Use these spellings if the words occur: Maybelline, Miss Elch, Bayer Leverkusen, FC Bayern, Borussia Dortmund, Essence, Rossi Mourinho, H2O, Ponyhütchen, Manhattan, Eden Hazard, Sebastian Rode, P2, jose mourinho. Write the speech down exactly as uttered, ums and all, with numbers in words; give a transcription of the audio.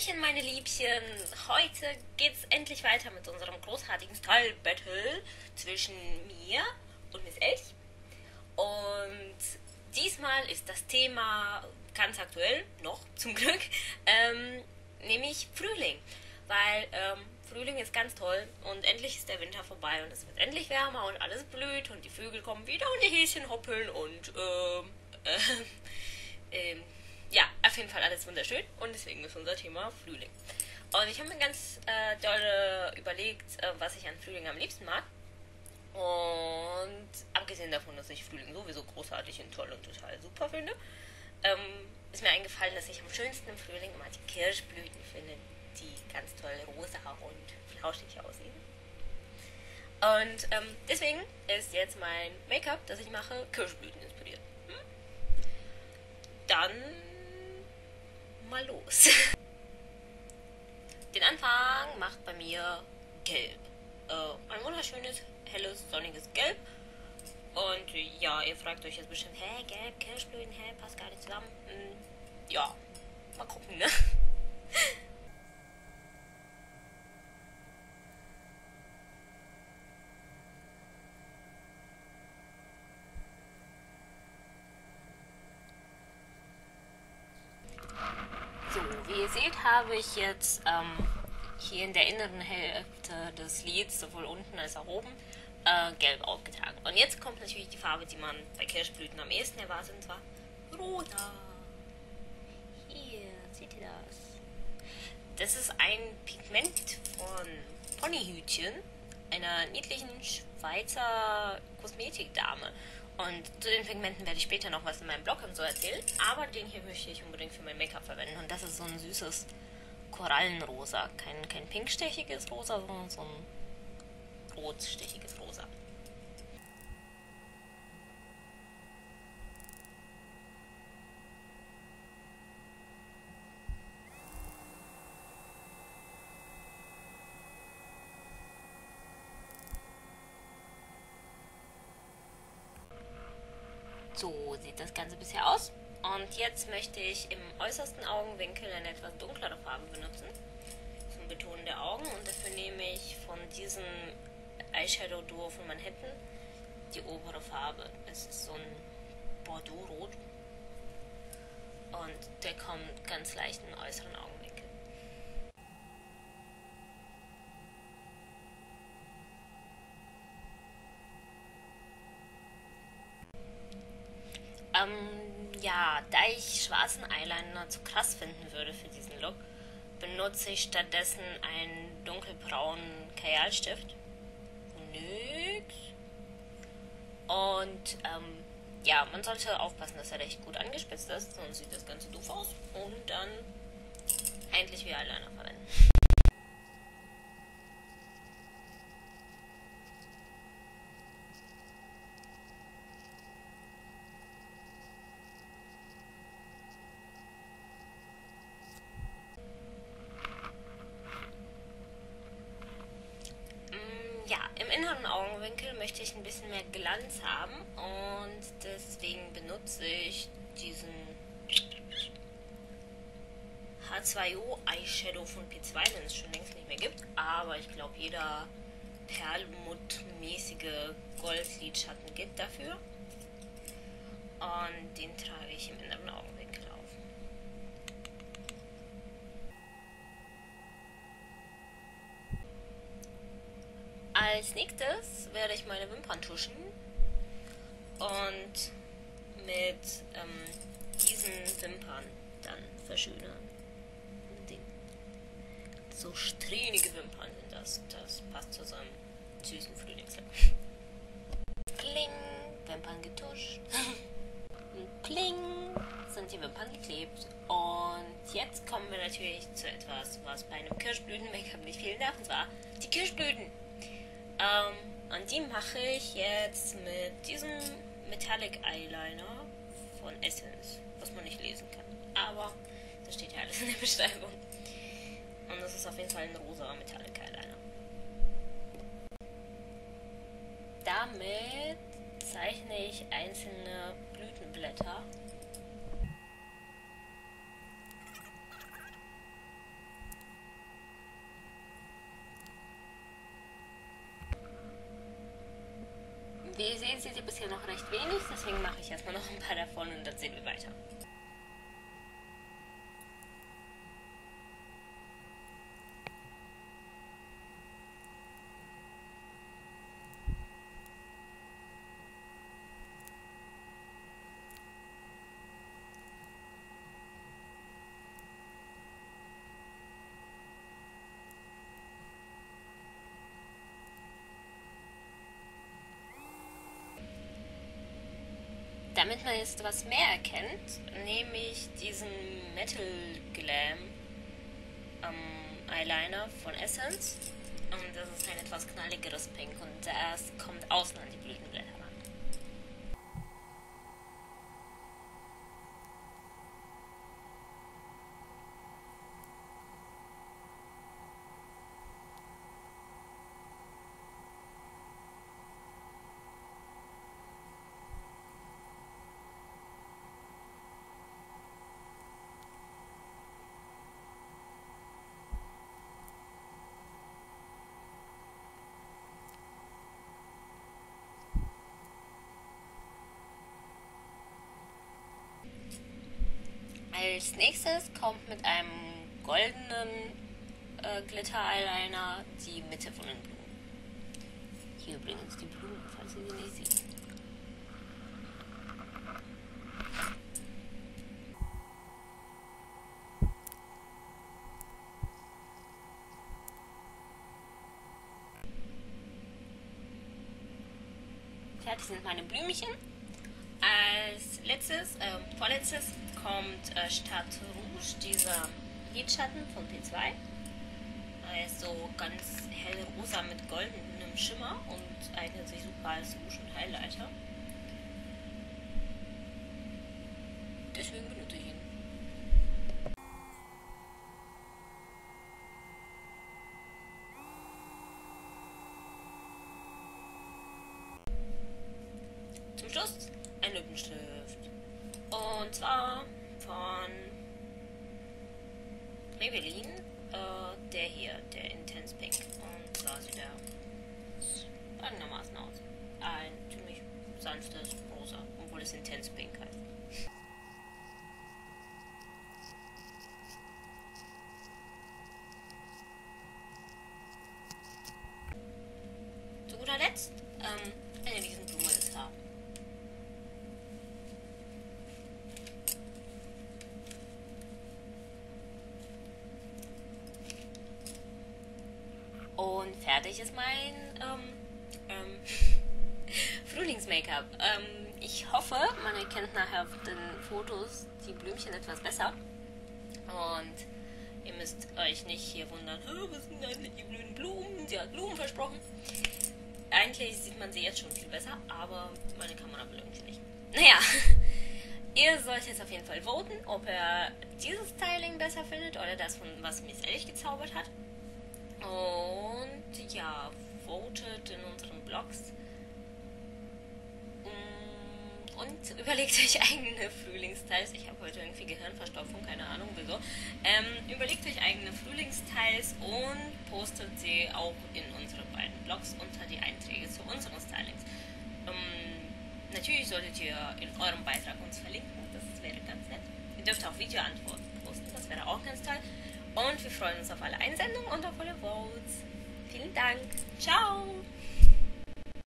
Hallöchen, meine Liebchen! Heute geht's endlich weiter mit unserem großartigen Style-Battle zwischen mir und Miss Elch. Und diesmal ist das Thema ganz aktuell, noch zum Glück, ähm, nämlich Frühling. Weil ähm, Frühling ist ganz toll und endlich ist der Winter vorbei und es wird endlich wärmer und alles blüht und die Vögel kommen wieder und die Häschen hoppeln und ähm, ähm, ähm, ja, auf jeden Fall alles wunderschön und deswegen ist unser Thema Frühling. Und ich habe mir ganz äh, doll überlegt, äh, was ich an Frühling am liebsten mag. Und abgesehen davon, dass ich Frühling sowieso großartig und toll und total super finde, ähm, ist mir eingefallen, dass ich am schönsten im Frühling immer die Kirschblüten finde, die ganz toll rosa und flauschig aussehen. Und ähm, deswegen ist jetzt mein Make-up, das ich mache, Kirschblüten inspiriert. Hm? Dann mal los. Den Anfang macht bei mir Gelb. Äh, ein wunderschönes, helles, sonniges Gelb. Und ja, ihr fragt euch jetzt bestimmt, hä, Gelb, Kirschblüten, hä, passt gar nicht zusammen. Hm, ja, mal gucken, ne? Wie ihr seht, habe ich jetzt ähm, hier in der inneren Hälfte des Lids, sowohl unten als auch oben, äh, gelb aufgetragen. Und jetzt kommt natürlich die Farbe, die man bei Kirschblüten am ehesten erwartet, und zwar rosa. Hier, seht ihr das? Das ist ein Pigment von Ponyhütchen, einer niedlichen Schweizer Kosmetikdame. Und zu den Pigmenten werde ich später noch was in meinem Blog und so erzählen. Aber den hier möchte ich unbedingt für mein Make-up verwenden. Und das ist so ein süßes Korallenrosa. Kein, kein pinkstechiges Rosa, sondern so ein rotstechiges Rosa. So sieht das Ganze bisher aus. Und jetzt möchte ich im äußersten Augenwinkel eine etwas dunklere Farbe benutzen. Zum Betonen der Augen. Und dafür nehme ich von diesem Eyeshadow-Duo von Manhattan die obere Farbe. Das ist so ein Bordeaux-Rot. Und der kommt ganz leicht in den äußeren Augenwinkel. Ähm, ja, da ich schwarzen Eyeliner zu krass finden würde für diesen Look, benutze ich stattdessen einen dunkelbraunen Kajalstift. Nix. Und, ähm, ja, man sollte aufpassen, dass er recht gut angespitzt ist, sonst sieht das Ganze doof aus. Und dann endlich wieder Eyeliner verwenden. Möchte ich ein bisschen mehr Glanz haben und deswegen benutze ich diesen H zwei O Eyeshadow von P zwei, den es schon längst nicht mehr gibt, aber ich glaube jeder perlmuttmäßige Goldlidschatten gibt dafür und den trage ich im inneren Augenwinkel auf. Als nächstes werde ich meine Wimpern tuschen und mit ähm, diesen Wimpern dann verschönern. So strähnige Wimpern sind das. Das passt zu so einem süßen Frühlingslook. Pling, Wimpern getuscht. Pling, sind die Wimpern geklebt. Und jetzt kommen wir natürlich zu etwas, was bei einem Kirschblüten-Make-up nicht fehlen darf, und zwar die Kirschblüten. Um, und die mache ich jetzt mit diesem Metallic Eyeliner von Essence, was man nicht lesen kann. Aber das steht ja alles in der Beschreibung. Und das ist auf jeden Fall ein rosa Metallic Eyeliner. Damit zeichne ich einzelne Blütenblätter. Wie ihr seht, seht ihr bisher noch recht wenig, deswegen mache ich erstmal noch ein paar davon und dann sehen wir weiter. Damit man jetzt was mehr erkennt, nehme ich diesen Metal Glam ähm, Eyeliner von Essence. Und das ist ein etwas knalligeres Pink und das kommt außen an die Blütenblätter ran. Als nächstes kommt mit einem goldenen äh, Glitter-Eyeliner die Mitte von den Blumen. Hier übrigens die Blumen, falls ihr sie nicht seht. Fertig sind meine Blümchen. Als letztes, äh, vorletztes kommt äh, statt Rouge dieser Lidschatten von P zwei. Er ist so ganz hellrosa mit goldenem Schimmer und eignet sich super als Rouge und Highlighter. Deswegen benutze ich ihn. Zum Schluss ein Lippenstift. Und zwar von Maybelline, äh, der hier, der Intense Pink. Und zwar sieht er folgendermaßen aus. Ein ziemlich sanftes Rosa, obwohl es Intense Pink heißt. Zu guter Letzt ähm, eine Riesenblume ist da. Und fertig ist mein ähm, ähm, Frühlings-Make-up. Ähm, ich hoffe, man erkennt nachher auf den Fotos die Blümchen etwas besser. Und ihr müsst euch nicht hier wundern, was sind eigentlich die blühen Blumen? Sie hat Blumen versprochen. Eigentlich sieht man sie jetzt schon viel besser, aber meine Kamera will irgendwie nicht. Naja, ihr sollt jetzt auf jeden Fall voten, ob ihr dieses Styling besser findet oder das, von was Miss Elch gezaubert hat. Und ja, votet in unseren Blogs und überlegt euch eigene Frühlingstyles. Ich habe heute irgendwie Gehirnverstopfung, keine Ahnung wieso. Ähm, überlegt euch eigene Frühlingstyles und postet sie auch in unsere beiden Blogs unter die Einträge zu unseren Stylings. Ähm, natürlich solltet ihr in eurem Beitrag uns verlinken, das wäre ganz nett. Ihr dürft auch Videoantworten posten, das wäre auch ganz toll. Und wir freuen uns auf alle Einsendungen und auf alle Votes. Vielen Dank. Ciao.